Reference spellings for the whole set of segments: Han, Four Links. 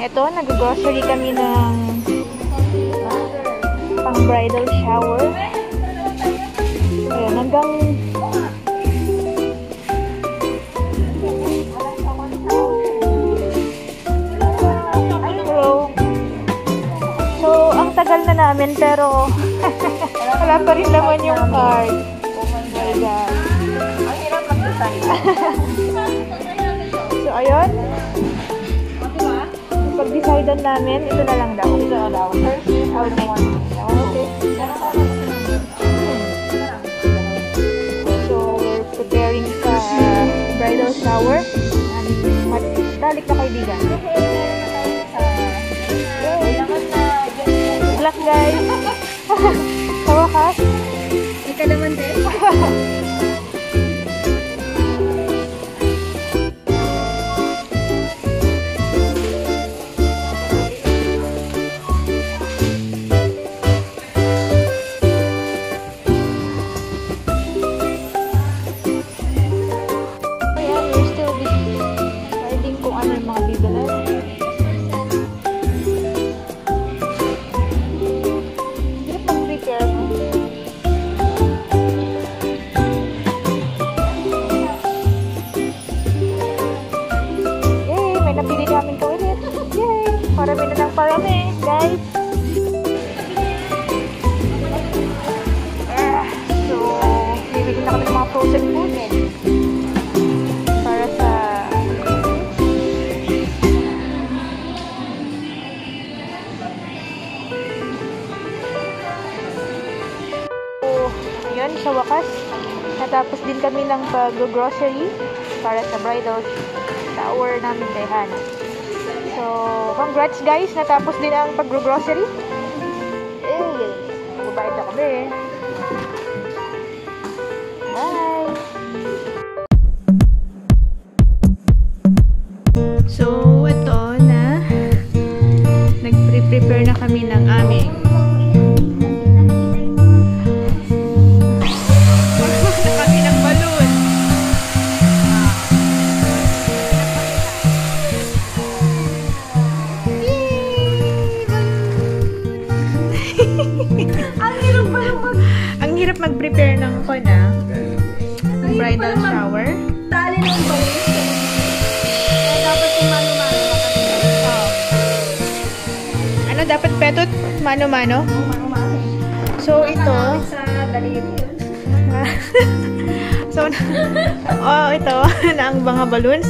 Ito, nag-grocery kami ng pang bridal shower. Ayan, hanggang tagal na namin, pero wala pa rin naman yung card. So, ayun. Pag-decidean namin, ito na lang daw. Ito na daw. So, we're preparing sa bridal shower. Dalik na kaibigan. Guys, tawa ka? Ika naman din. Ayan, we're still busy. Riding kung ano yung mga bibalan. Marami na lang pa kami, guys. So, bibili na kami ng mga frozen food para sa so, yun, sa wakas natapos din kami ng pag-grocery para sa bridal shower namin kay Han. So, congrats guys! Natapos din ang pag-grocery. Eh, magbabayad na kami eh. Bye! So, ito na. Nag-prepare na kami ng aming mag-prepare ng ko na bridal shower. Tali ng balis. Dapat yung mano-mano. Oh. Ano dapat petot? Mano-mano? Mano-mano. So, ito. Sa daliri. So, oh, ito. Na ang mga balloons.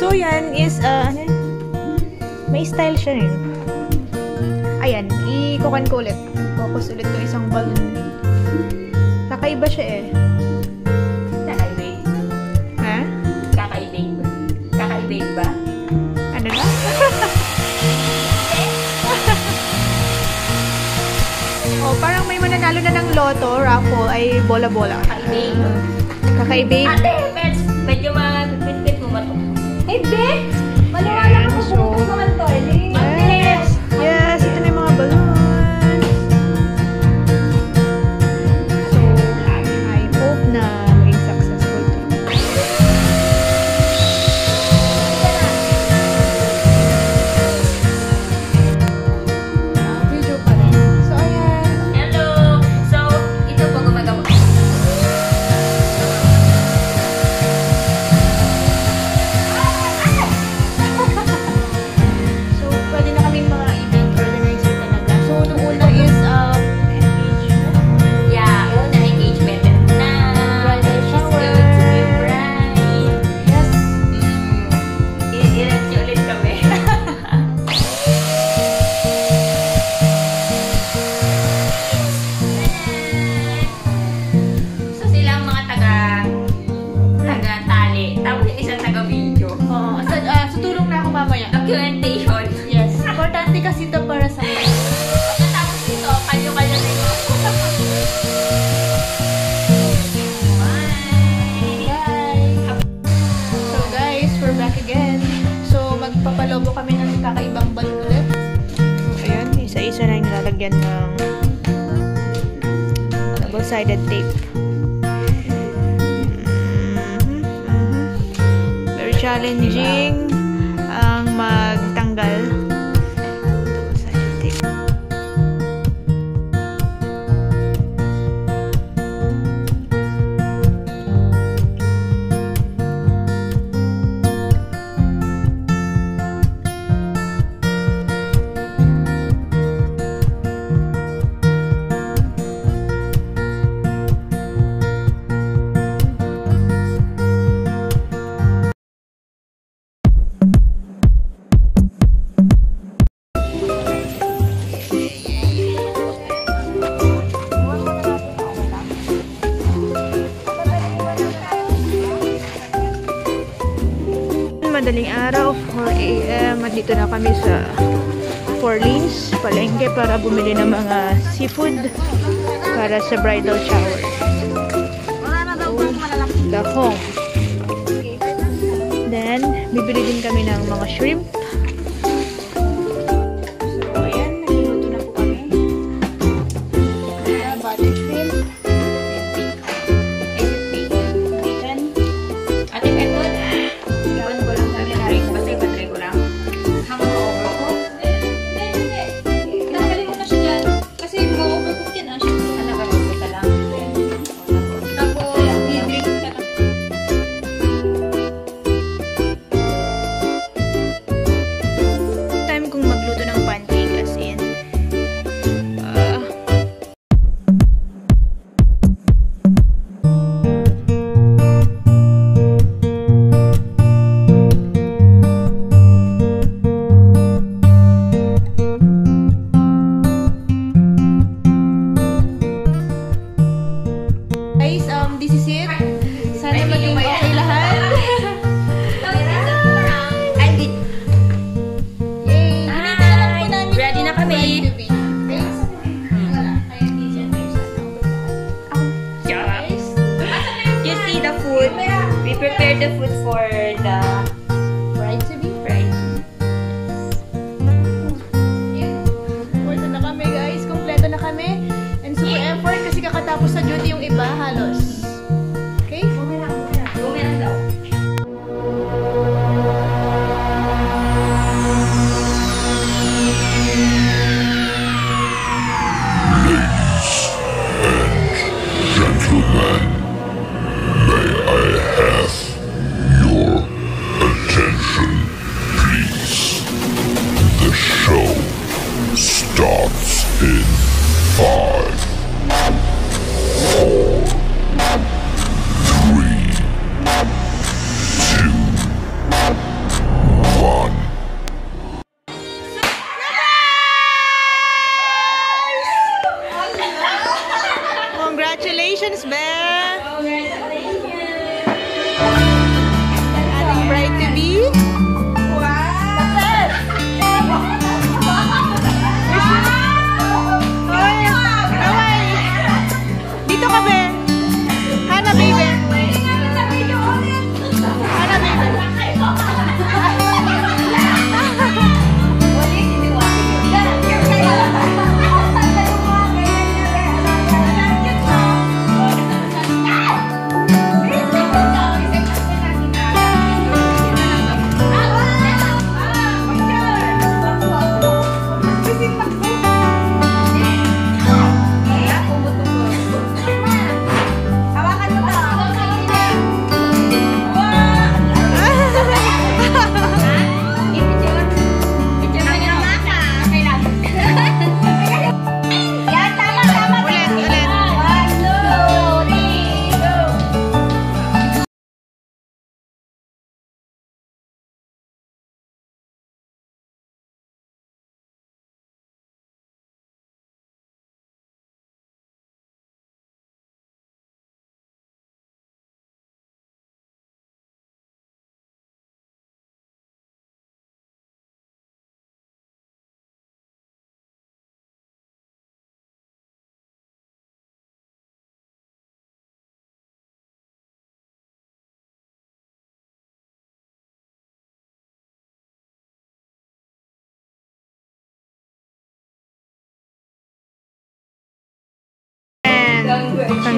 So, yan is, may style siya rin. Ayan. I-kukan ko ulit. Focus ulit ko isang balloon. Kakaiba siya eh. Kakaiba. Ha? Kakaiba. Kakaiba ba? Ano na? Oh, parang may mananalo na ng loto, raffle, ay bola-bola. Kakaiba. Kakaiba. Ate, medyo mapipit mo ba ito? Hindi! Maliwala ka po kung naman ito eh. Yan ng double-sided tape. Very challenging ang magtanggal Madaling araw, 4 AM, at dito na kami sa Four Links, palengke, para bumili ng mga seafood para sa bridal shower. Lahong. Then, bibili din kami ng mga shrimp. This is it. Sana maging okay lahat. I'm good. Yay! Ready na kami. Yes. You see the food. We prepared the food for the bride to be. Kompleto na kami, guys. Kompleto na kami. And super effort kasi kakatapos sa duty yung iba halos. Congratulations, Belle! Congratulations! Ating bride to be. Wow! Dito ka, Belle! Hana, baby! Hana, baby!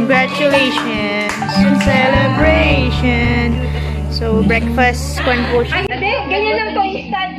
Congratulations and celebration. So breakfast, kwan po siya. Ganyan lang to.